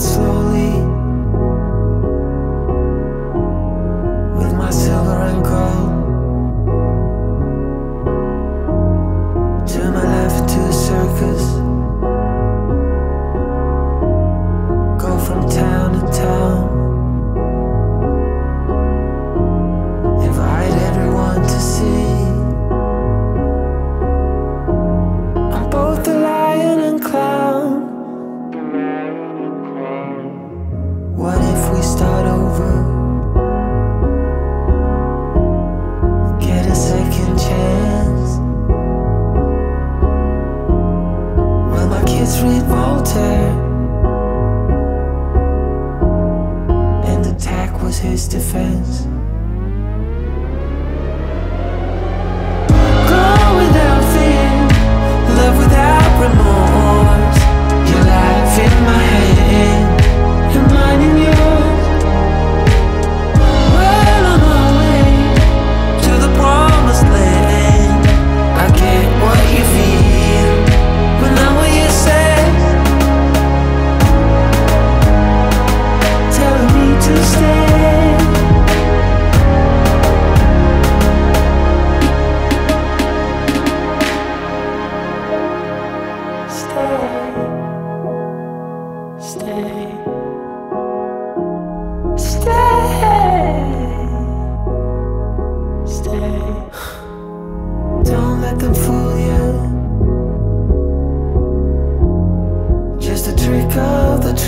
out slowly with my silver and gold. Turn my life into a circus, go from town to town, invite everyone to see. I'm both a lion and clown. What if we start over? Get a second chance. Will my kids read Voltaire? And attack was his defense.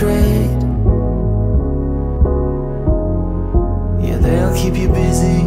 Trade, yeah, they'll keep you busy.